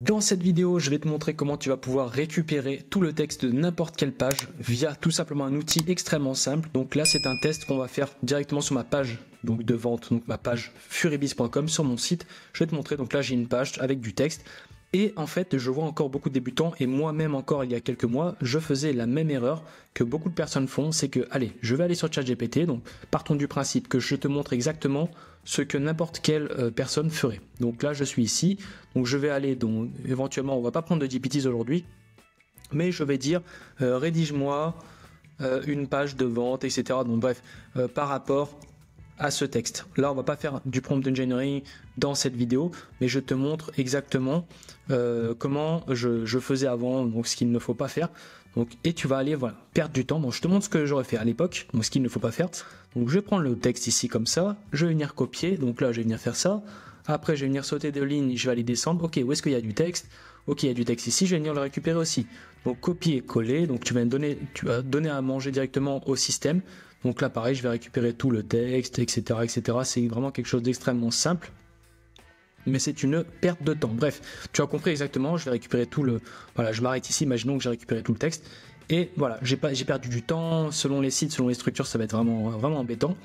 Dans cette vidéo, je vais te montrer comment tu vas pouvoir récupérer tout le texte de n'importe quelle page via tout simplement un outil extrêmement simple. Donc là, c'est un test qu'on va faire directement sur ma page donc de vente, donc ma page furybiz.com sur mon site. Je vais te montrer, donc là, j'ai une page avec du texte. Et en fait, je vois encore beaucoup de débutants et moi-même encore il y a quelques mois, je faisais la même erreur que beaucoup de personnes font, c'est que, allez, je vais aller sur ChatGPT, donc partons du principe que je te montre exactement ce que n'importe quelle personne ferait. Donc là, je suis ici, donc je vais aller, donc éventuellement, on va pas prendre de GPTs aujourd'hui, mais je vais dire, rédige-moi une page de vente, etc. Donc bref, par rapport à ce texte. Là, on va pas faire du prompt engineering dans cette vidéo, mais je te montre exactement comment je faisais avant, donc ce qu'il ne faut pas faire. Donc, et tu vas aller voilà, perdre du temps. Bon, je te montre ce que j'aurais fait à l'époque, donc ce qu'il ne faut pas faire. Donc, je vais prendre le texte ici comme ça, je vais venir copier. Donc là, je vais venir faire ça. Après, je vais venir sauter des lignes, je vais aller descendre. Ok, où est-ce qu'il y a du texte? Ok, il y a du texte ici, je vais venir le récupérer aussi. Donc, copier, coller. Donc, tu vas donner à manger directement au système. Donc là, pareil, je vais récupérer tout le texte, etc., etc. C'est vraiment quelque chose d'extrêmement simple, mais c'est une perte de temps. Bref, tu as compris exactement, je vais récupérer tout le... Voilà, je m'arrête ici, imaginons que j'ai récupéré tout le texte. Et voilà, j'ai perdu du temps, selon les sites, selon les structures, ça va être vraiment, vraiment embêtant.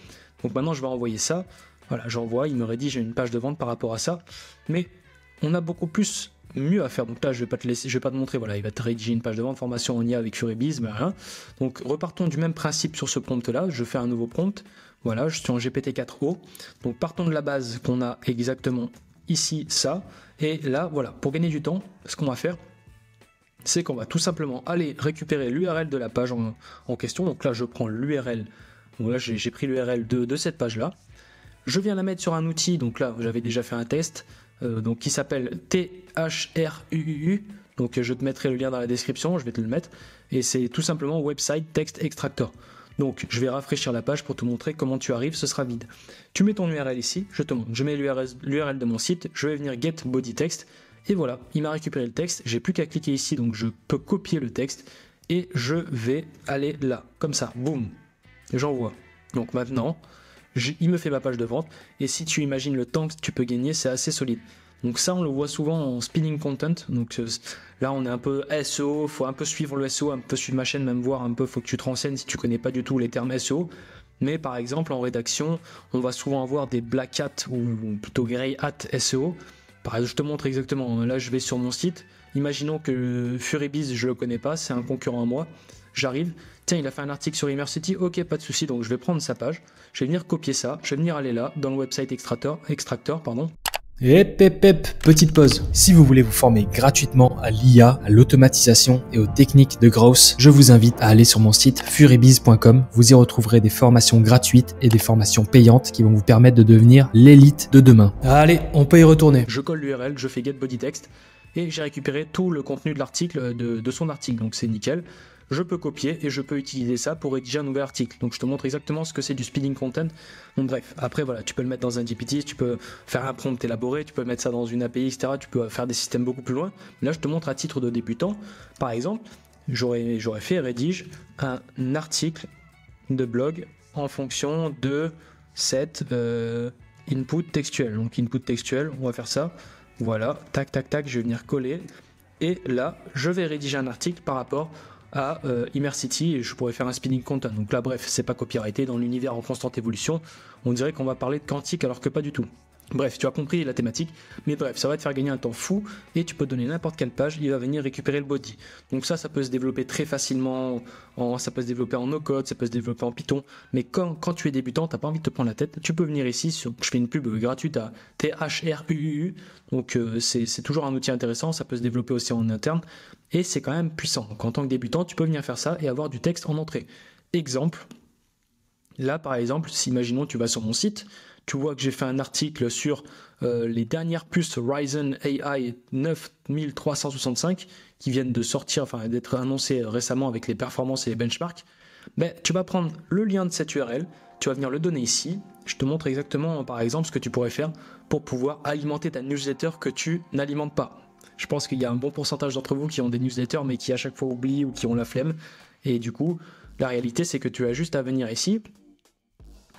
Donc maintenant, je vais envoyer ça. Voilà, j'envoie, il me rédige une page de vente par rapport à ça. Mais on a beaucoup plus... mieux à faire. Donc là, je vais pas te laisser, je vais pas te montrer. Voilà, il va te rédiger une page de vente, formation en IA avec Furybiz, mais rien. Donc repartons du même principe sur ce prompt là. Je fais un nouveau prompt. Voilà, je suis en GPT 4o. Donc partons de la base qu'on a exactement ici ça. Et là, voilà, pour gagner du temps, ce qu'on va faire, c'est qu'on va tout simplement aller récupérer l'URL de la page en question. Donc là, je prends l'URL. Donc là, j'ai pris l'URL de cette page là. Je viens la mettre sur un outil. Donc là, j'avais déjà fait un test. Donc qui s'appelle Thruuu, donc je te mettrai le lien dans la description, je vais te le mettre, et c'est tout simplement Website Text Extractor. Donc je vais rafraîchir la page pour te montrer comment tu arrives, ce sera vide. Tu mets ton URL ici, je te montre, je mets l'URL de mon site, je vais venir get body text, et voilà, il m'a récupéré le texte, j'ai plus qu'à cliquer ici, donc je peux copier le texte, et je vais aller là, comme ça, boum, j'envoie. Donc maintenant... il me fait ma page de vente, et si tu imagines le temps que tu peux gagner, c'est assez solide. Donc ça, on le voit souvent en spinning content. Donc là, on est un peu SEO, faut un peu suivre le SEO, un peu suivre ma chaîne, même voir un peu, faut que tu te renseignes si tu connais pas du tout les termes SEO. Mais par exemple, en rédaction, on va souvent avoir des black hat, ou plutôt grey hat SEO. Par exemple, je te montre exactement, là je vais sur mon site, imaginons que Furybiz, je le connais pas, c'est un concurrent à moi. J'arrive, tiens, il a fait un article sur Immersity, ok, pas de souci, donc je vais prendre sa page, je vais venir copier ça, je vais venir aller là, dans le website extractor, pardon. Petite pause. Si vous voulez vous former gratuitement à l'IA, à l'automatisation et aux techniques de growth, je vous invite à aller sur mon site furybiz.com. Vous y retrouverez des formations gratuites et des formations payantes qui vont vous permettre de devenir l'élite de demain. Allez, on peut y retourner. Je colle l'URL, je fais get body text et j'ai récupéré tout le contenu de l'article, de son article, donc c'est nickel. Je peux copier et je peux utiliser ça pour rédiger un nouvel article. Donc je te montre exactement ce que c'est du spinning content. Bon bref, après voilà, tu peux le mettre dans un GPT, tu peux faire un prompt élaboré, tu peux mettre ça dans une API, etc. Tu peux faire des systèmes beaucoup plus loin. Là, je te montre à titre de débutant. Par exemple, j'aurais fait rédige un article de blog en fonction de cette input textuel. Donc input textuel, on va faire ça. Voilà, tac, tac, tac, je vais venir coller. Et là, je vais rédiger un article par rapport à Immersity, et je pourrais faire un spinning content. Donc là, bref, c'est pas copyrighté, dans l'univers en constante évolution, on dirait qu'on va parler de quantique alors que pas du tout. Bref, tu as compris la thématique, mais bref, ça va te faire gagner un temps fou, et tu peux donner n'importe quelle page, il va venir récupérer le body. Donc ça peut se développer très facilement, ça peut se développer en no-code, ça peut se développer en Python, mais quand tu es débutant, t'as pas envie de te prendre la tête, tu peux venir ici, je fais une pub gratuite à Thruuu, donc c'est toujours un outil intéressant, ça peut se développer aussi en interne, et c'est quand même puissant. Donc en tant que débutant, tu peux venir faire ça et avoir du texte en entrée. Exemple, là par exemple, si imaginons tu vas sur mon site, tu vois que j'ai fait un article sur les dernières puces Ryzen AI 9365 qui viennent de sortir, enfin d'être annoncées récemment avec les performances et les benchmarks. Mais tu vas prendre le lien de cette URL, tu vas venir le donner ici. Je te montre exactement par exemple ce que tu pourrais faire pour pouvoir alimenter ta newsletter que tu n'alimentes pas. Je pense qu'il y a un bon pourcentage d'entre vous qui ont des newsletters mais qui à chaque fois oublient ou qui ont la flemme. Et du coup, la réalité c'est que tu as juste à venir ici.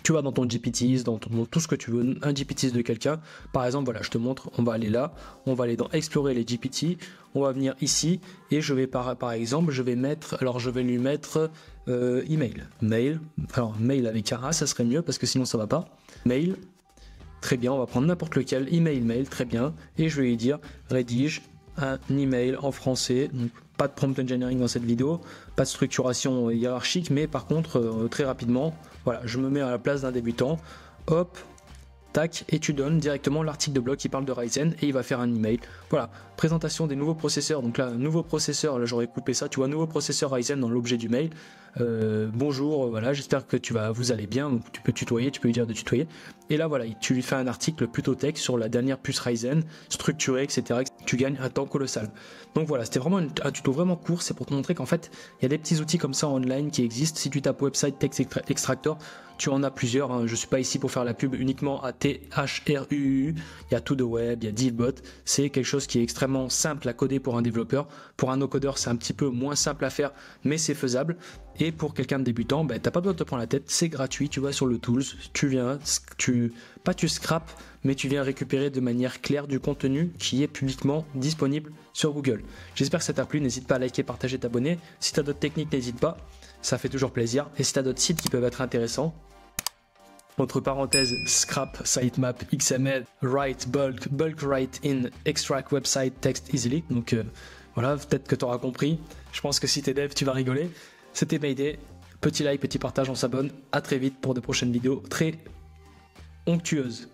Tu vas dans ton GPTs, dans tout ce que tu veux, un GPTs de quelqu'un. Par exemple, voilà, je te montre, on va aller là, on va aller dans explorer les GPT, on va venir ici et je vais par exemple, je vais mettre, alors je vais lui mettre email, mail, alors mail avec un A, ça serait mieux parce que sinon ça va pas, mail, très bien, on va prendre n'importe lequel, email, mail, très bien, et je vais lui dire rédige un email en français, donc pas de prompt engineering dans cette vidéo, pas de structuration hiérarchique, mais par contre très rapidement, voilà, je me mets à la place d'un débutant, hop, tac, et tu donnes directement l'article de blog qui parle de Ryzen et il va faire un email. Voilà, présentation des nouveaux processeurs, donc là, nouveau processeur, là j'aurais coupé ça, tu vois, nouveau processeur Ryzen dans l'objet du mail, bonjour, voilà, j'espère que vous allez bien, donc tu peux tutoyer, tu peux lui dire de tutoyer, et là voilà, tu lui fais un article plutôt tech sur la dernière puce Ryzen, structurée, etc. Tu gagnes un temps colossal. Donc voilà, c'était vraiment un tuto vraiment court, c'est pour te montrer qu'en fait, il y a des petits outils comme ça en online qui existent. Si tu tapes Website Text Extractor, tu en as plusieurs, hein. Je ne suis pas ici pour faire la pub uniquement à THRUU, il y a tout de web, il y a DealBot, c'est quelque chose qui est extrêmement simple à coder pour un développeur, pour un no-codeur c'est un petit peu moins simple à faire, mais c'est faisable, et pour quelqu'un de débutant, bah, t'as pas besoin de te prendre la tête, c'est gratuit, tu vas sur le Tools, tu viens, tu scrapes, mais tu viens récupérer de manière claire du contenu qui est publiquement disponible sur Google. J'espère que ça t'a plu, n'hésite pas à liker, partager, t'abonner, si t'as d'autres techniques n'hésite pas, ça fait toujours plaisir, et si t'as d'autres sites qui peuvent être intéressants, entre parenthèses, scrap, sitemap, XML, write, bulk write in, extract, website, text easily. Donc voilà, peut-être que tu auras compris. Je pense que si t'es dev, tu vas rigoler. C'était Meydeey. Petit like, petit partage, on s'abonne. À très vite pour de prochaines vidéos très onctueuses.